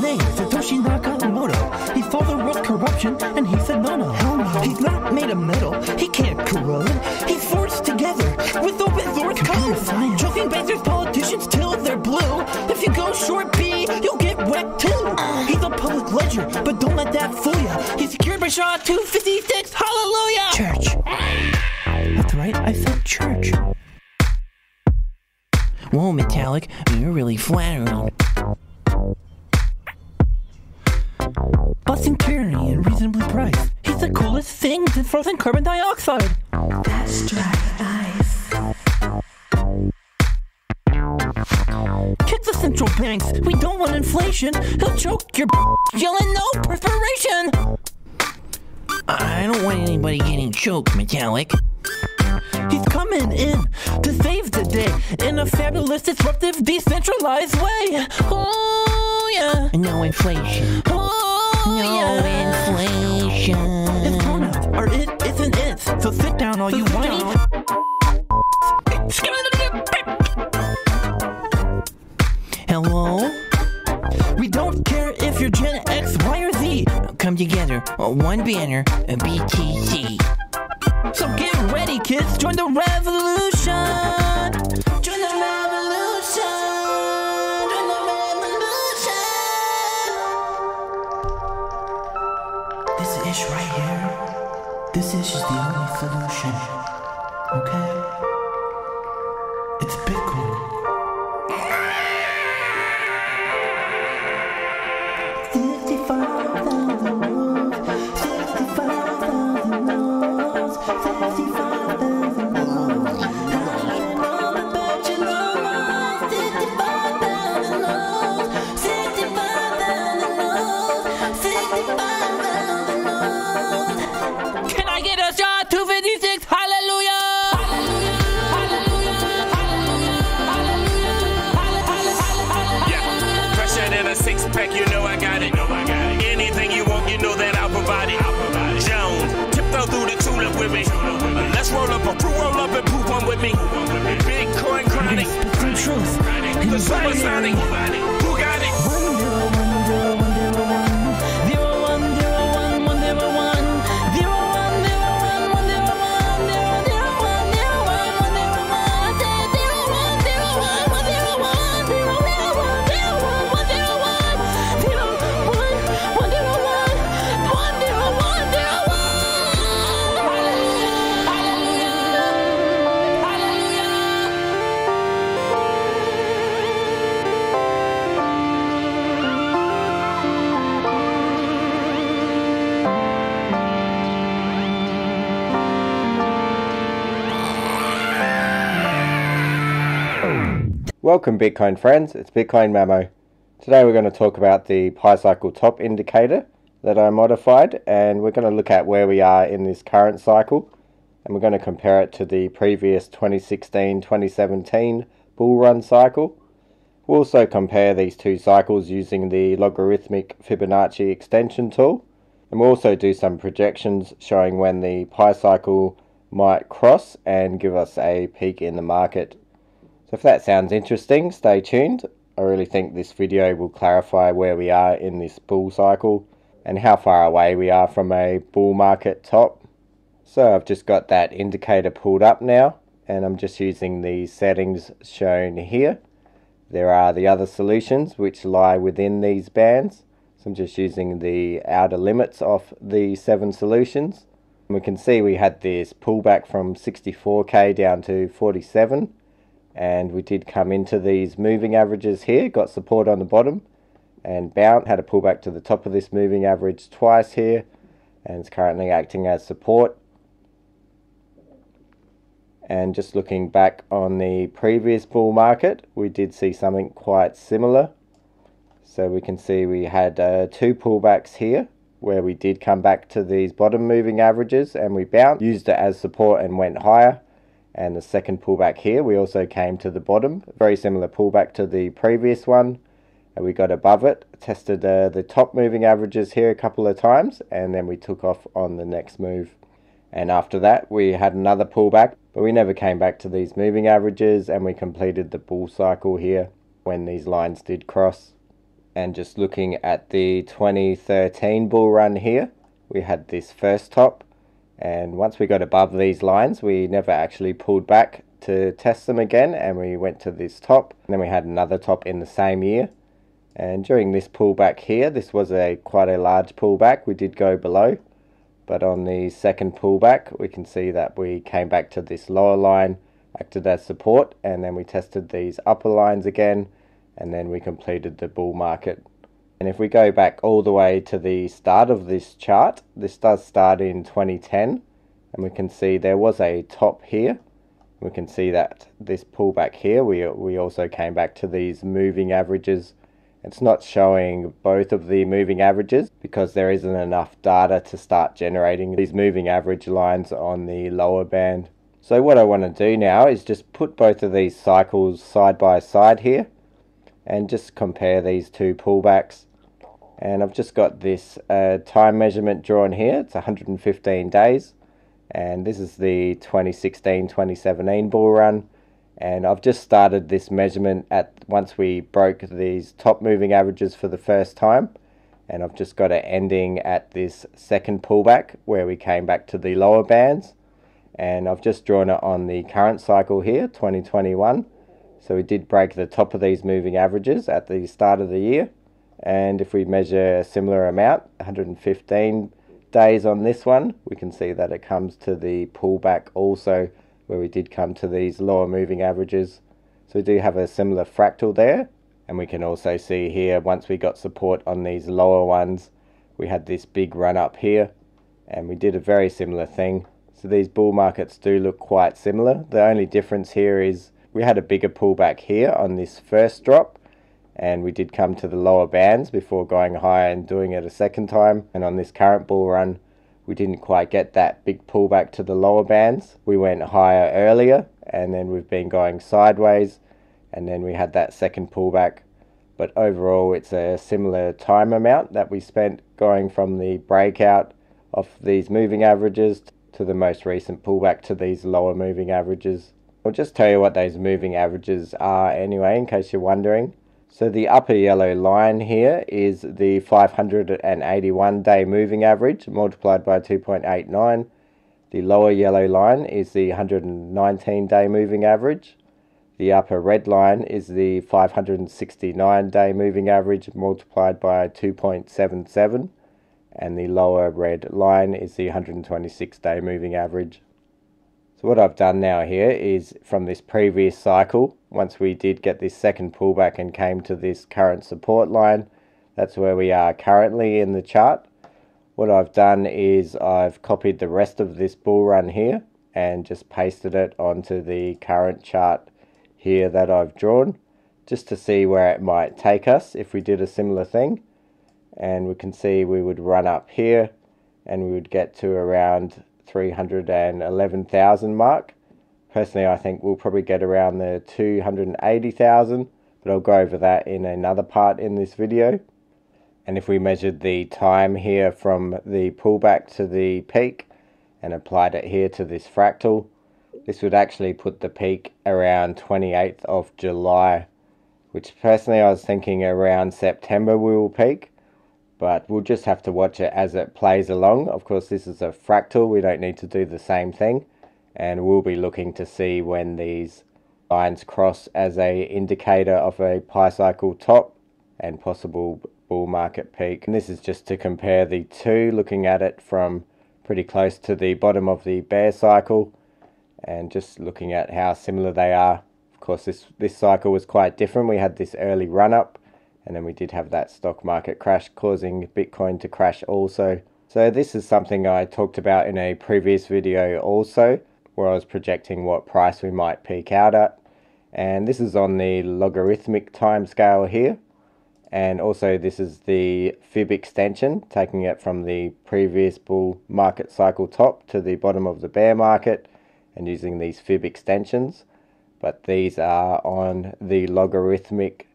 name, Satoshi Nakamoto. He saw the world corruption and he said no, no, hell no. He's not made of metal, he can't corrode it. He's forced together with open source code. Joking bastards, politicians till they're blue. If you go short B, you'll get wet too. He's a public ledger, but don't let that fool ya. He's secured by SHA 256, hallelujah! Church. That's right, I said church. Whoa, Metallic, you're really flattering. Busting tyranny at reasonably priced. He's the coolest thing since frozen carbon dioxide. That's dry ice. Kick the central banks. We don't want inflation. He'll choke your yelling no perspiration. I don't want anybody getting choked, Metallic. He's coming in to save the day in a fabulous, disruptive, decentralized way. Oh, yeah. No inflation. Oh, no inflation. It's pronouns or it isn't it. So sit down all you whiny. Hello? We don't care if you're Gen X, Y, or Z. Come together, one banner, a BTC. So get ready, kids. Join the revolution. Join the revolution. Join the revolution. This ish right here, this ish is the only solution. Okay? It's Bitcoin. Six-pack, you know I got it. Anything you want, you know that I'll provide it. Jones, tiptoe through the tulip with me. Let's roll up a crew, roll up and poop on with me. Bitcoin chronic, truth, the supersonic. Who got it? 1. Welcome Bitcoin friends, it's Bitcoin Mamo. Today we're going to talk about the Pi Cycle Top Indicator that I modified, and we're going to look at where we are in this current cycle, and we're going to compare it to the previous 2016-2017 bull run cycle. We'll also compare these two cycles using the logarithmic Fibonacci extension tool, and we'll also do some projections showing when the Pi Cycle might cross and give us a peak in the market. If that sounds interesting, stay tuned. I really think this video will clarify where we are in this bull cycle and how far away we are from a bull market top. So I've just got that indicator pulled up now, and I'm just using the settings shown here. There are the other solutions which lie within these bands. So I'm just using the outer limits of the 7 solutions. And we can see we had this pullback from 64k down to 47. And we did come into these moving averages here, got support on the bottom and bounced, had a pullback to the top of this moving average twice here, and it's currently acting as support. And just looking back on the previous bull market, we did see something quite similar. So we can see we had 2 pullbacks here where we did come back to these bottom moving averages and we bounced, used it as support and went higher. And the second pullback here, we also came to the bottom, very similar pullback to the previous one, and we got above it, tested the top moving averages here a couple of times, and then we took off on the next move. And after that we had another pullback, but we never came back to these moving averages, and we completed the bull cycle here when these lines did cross. and just looking at the 2013 bull run here, we had this first top, and once we got above these lines we never actually pulled back to test them again, and we went to this top, and then we had another top in the same year. And during this pullback here, this was a quite a large pullback, we did go below, but on the second pullback we can see that we came back to this lower line, acted as support, and then we tested these upper lines again, and then we completed the bull market. And if we go back all the way to the start of this chart, this does start in 2010, and we can see there was a top here. We can see that this pullback here, we also came back to these moving averages. It's not showing both of the moving averages because there isn't enough data to start generating these moving average lines on the lower band. So what I want to do now is just put both of these cycles side by side here and just compare these two pullbacks. And I've just got this time measurement drawn here. It's 115 days, and this is the 2016-2017 bull run, and I've just started this measurement once we broke these top moving averages for the first time, and I've just got it ending at this second pullback where we came back to the lower bands. And I've just drawn it on the current cycle here, 2021. So we did break the top of these moving averages at the start of the year. And if we measure a similar amount, 115 days on this one, we can see that it comes to the pullback also, where we did come to these lower moving averages. So we do have a similar fractal there. And we can also see here, once we got support on these lower ones, we had this big run up here, and we did a very similar thing. So these bull markets do look quite similar. The only difference here is we had a bigger pullback here on this first drop, and we did come to the lower bands before going higher and doing it a second time. And on this current bull run, we didn't quite get that big pullback to the lower bands. We went higher earlier, and then we've been going sideways, and then we had that second pullback. But overall, it's a similar time amount that we spent going from the breakout of these moving averages to the most recent pullback to these lower moving averages. I'll just tell you what those moving averages are anyway, in case you're wondering. So the upper yellow line here is the 581 day moving average multiplied by 2.89. The lower yellow line is the 119 day moving average. The upper red line is the 569 day moving average multiplied by 2.77. And the lower red line is the 126 day moving average. So what I've done now here is, from this previous cycle, once we did get this second pullback and came to this current support line, that's where we are currently in the chart. What I've done is I've copied the rest of this bull run here and just pasted it onto the current chart here that I've drawn, just to see where it might take us if we did a similar thing. And we can see we would run up here and we would get to around 311,000 mark. Personally, I think we'll probably get around the 280,000, but I'll go over that in another part in this video. And if we measured the time here from the pullback to the peak and applied it here to this fractal, this would actually put the peak around 28th of July, which personally I was thinking around September we will peak. But we'll just have to watch it as it plays along. Of course, this is a fractal, we don't need to do the same thing, and we'll be looking to see when these lines cross as an indicator of a Pi Cycle top and possible bull market peak. And this is just to compare the two, looking at it from pretty close to the bottom of the bear cycle and just looking at how similar they are. Of course, this cycle was quite different. We had this early run up, and then we did have that stock market crash causing Bitcoin to crash also. So this is something I talked about in a previous video also, where I was projecting what price we might peak out at. And this is on the logarithmic time scale here. And also this is the Fib extension, taking it from the previous bull market cycle top to the bottom of the bear market and using these Fib extensions. But these are on the logarithmic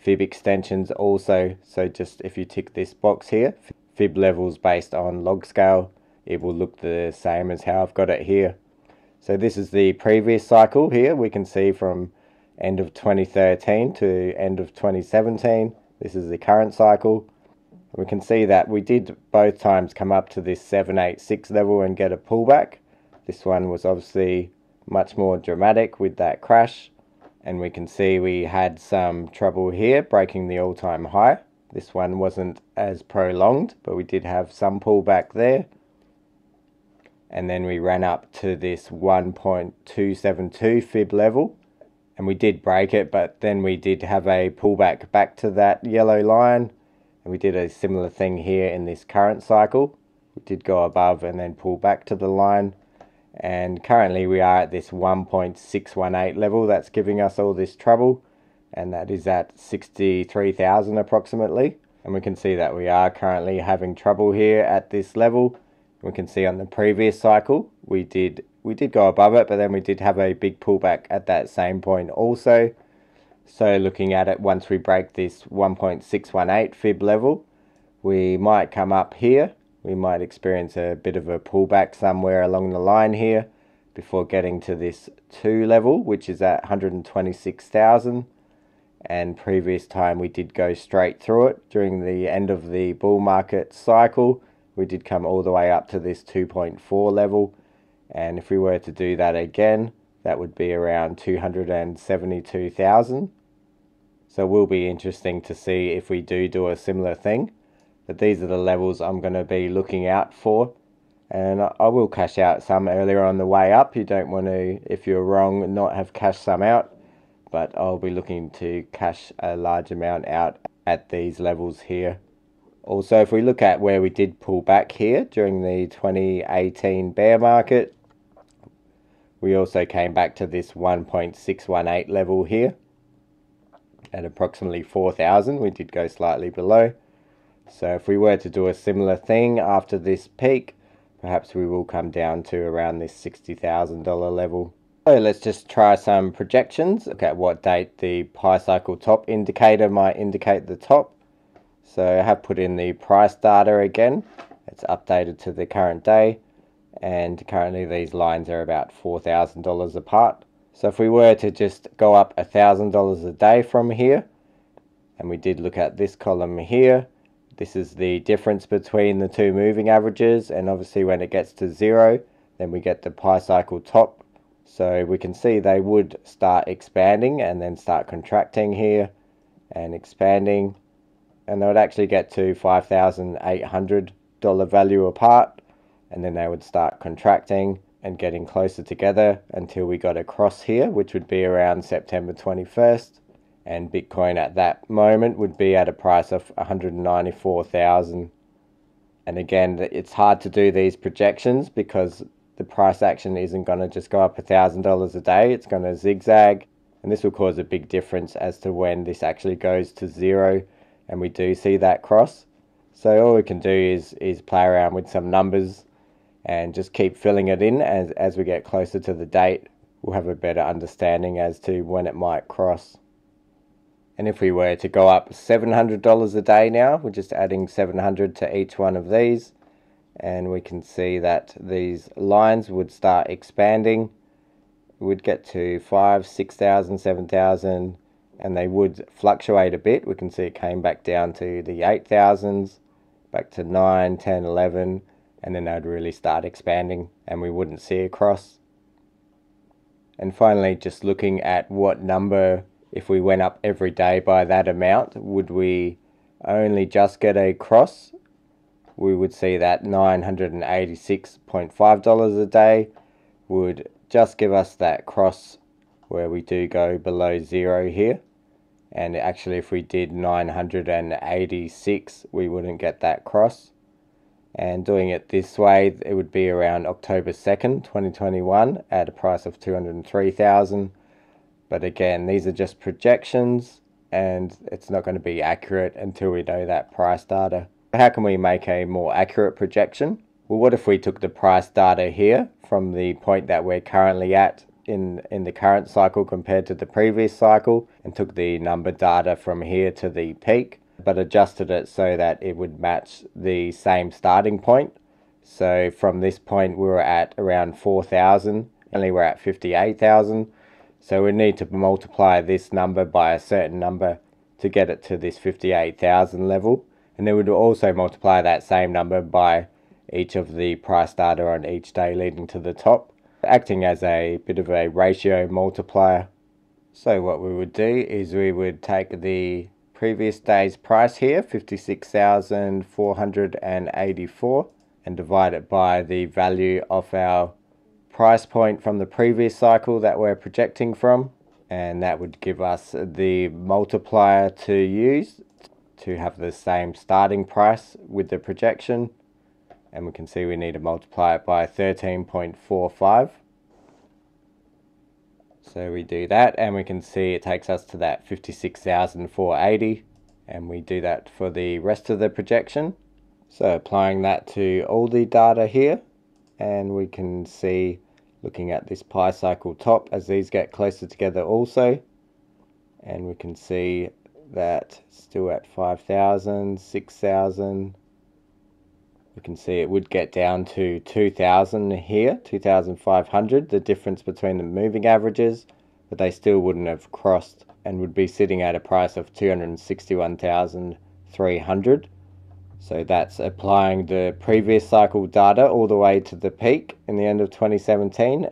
Fib extensions also, so just if you tick this box here, Fib levels based on log scale, it will look the same as how I've got it here. So this is the previous cycle here, we can see from end of 2013 to end of 2017, This is the current cycle. We can see that we did both times come up to this 786 level and get a pullback. This one was obviously much more dramatic with that crash, and we can see we had some trouble here breaking the all-time high. This one wasn't as prolonged, but we did have some pullback there, and then we ran up to this 1.272 fib level, and we did break it, but then we did have a pullback back to that yellow line. And we did a similar thing here in this current cycle. We did go above and then pull back to the line, and currently we are at this 1.618 level that's giving us all this trouble, and that is at 63,000 approximately. And we can see that we are currently having trouble here at this level. We can see on the previous cycle we did go above it, but then we did have a big pullback at that same point also. So looking at it, once we break this 1.618 fib level, we might come up here. We might experience a bit of a pullback somewhere along the line here before getting to this 2 level, which is at 126,000. And previous time we did go straight through it during the end of the bull market cycle. We did come all the way up to this 2.4 level, and if we were to do that again, that would be around 272,000. So it will be interesting to see if we do a similar thing. But these are the levels I'm going to be looking out for, and I will cash out some earlier on the way up. You don't want to, if you're wrong, not have cashed some out, but I'll be looking to cash a large amount out at these levels here. Also, if we look at where we did pull back here during the 2018 bear market, we also came back to this 1.618 level here at approximately 4,000. We did go slightly below. So if we were to do a similar thing after this peak, perhaps we will come down to around this $60,000 level. So let's just try some projections. Look at what date the Pi Cycle Top Indicator might indicate the top. So I have put in the price data again. It's updated to the current day, and currently these lines are about $4,000 apart. So if we were to just go up $1,000 a day from here, and we did look at this column here, this is the difference between the two moving averages, and obviously when it gets to zero, then we get the Pi Cycle Top. So we can see they would start expanding and then start contracting here and expanding, and they would actually get to $5,800 value apart, and then they would start contracting and getting closer together until we got across here, which would be around September 21st. And Bitcoin at that moment would be at a price of $194,000. And again, it's hard to do these projections because the price action isn't going to just go up $1,000 a day. It's going to zigzag, and this will cause a big difference as to when this actually goes to zero and we do see that cross. So all we can do is play around with some numbers and just keep filling it in as we get closer to the date. We'll have a better understanding as to when it might cross. And if we were to go up $700 a day now, we're just adding 700 to each one of these, and we can see that these lines would start expanding. We'd get to 5, 6,000, 7,000, and they would fluctuate a bit. We can see it came back down to the 8,000s, back to 9, 10, 11, and then they'd really start expanding and we wouldn't see a cross. And finally, just looking at what number, if we went up every day by that amount, would we only just get a cross? We would see that $986.50 a day would just give us that cross where we do go below zero here. And actually, if we did 986, we wouldn't get that cross. And doing it this way, it would be around October 2nd, 2021 at a price of $203,000. But again, these are just projections, and it's not going to be accurate until we know that price data. How can we make a more accurate projection? Well, what if we took the price data here from the point that we're currently at in the current cycle compared to the previous cycle, and took the number data from here to the peak, but adjusted it so that it would match the same starting point? So from this point we were at around 4,000, only we're at 58,000. So we need to multiply this number by a certain number to get it to this 58,000 level, and then we'd also multiply that same number by each of the price data on each day leading to the top, acting as a bit of a ratio multiplier. So what we would do is we would take the previous day's price here, 56,484, and divide it by the value of our price point from the previous cycle that we're projecting from, and that would give us the multiplier to use to have the same starting price with the projection. And we can see we need to multiply it by 13.45. So we do that, and we can see it takes us to that 56,480, and we do that for the rest of the projection. So applying that to all the data here, and we can see, looking at this Pi Cycle Top as these get closer together also, and we can see that still at 5,000, 6,000. We can see it would get down to 2,000 here, 2,500, the difference between the moving averages, but they still wouldn't have crossed and would be sitting at a price of 261,300. So that's applying the previous cycle data all the way to the peak in the end of 2017,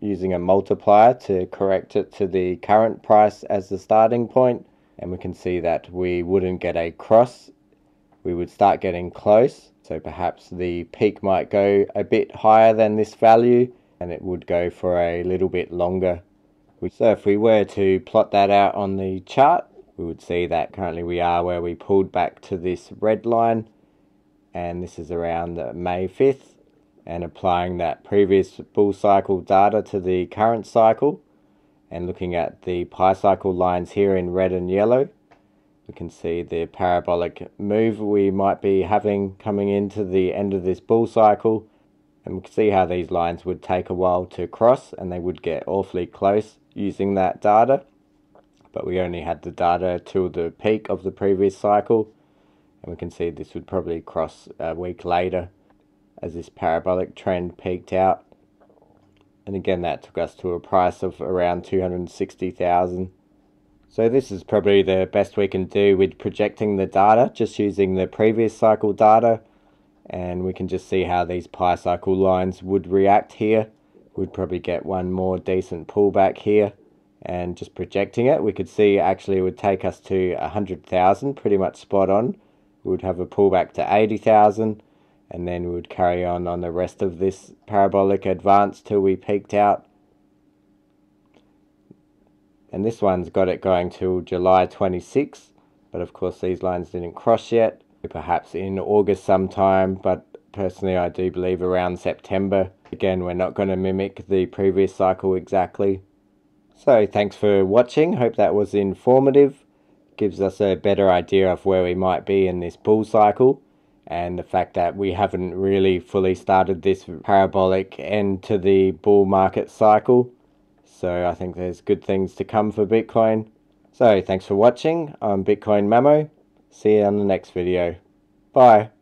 using a multiplier to correct it to the current price as the starting point. And we can see that we wouldn't get a cross. We would start getting close, so perhaps the peak might go a bit higher than this value, and it would go for a little bit longer. So if we were to plot that out on the chart, we would see that currently we are where we pulled back to this red line, and this is around May 5th, and applying that previous bull cycle data to the current cycle, and looking at the Pi Cycle lines here in red and yellow, we can see the parabolic move we might be having coming into the end of this bull cycle, and we can see how these lines would take a while to cross and they would get awfully close using that data, but we only had the data till the peak of the previous cycle, and we can see this would probably cross a week later as this parabolic trend peaked out. And again, that took us to a price of around 260,000. So this is probably the best we can do with projecting the data, just using the previous cycle data, and we can just see how these Pi Cycle lines would react here. We'd probably get one more decent pullback here, and just projecting it, we could see actually it would take us to 100,000, pretty much spot on. We would have a pullback to 80,000, and then we would carry on the rest of this parabolic advance till we peaked out. And this one's got it going till July 26th, but of course these lines didn't cross yet. Perhaps in August sometime, but personally I do believe around September. Again, we're not going to mimic the previous cycle exactly. So thanks for watching, hope that was informative. Gives us a better idea of where we might be in this bull cycle, and the fact that we haven't really fully started this parabolic end to the bull market cycle. So I think there's good things to come for Bitcoin. So thanks for watching. I'm Bitcoin Mamo. See you on the next video. Bye.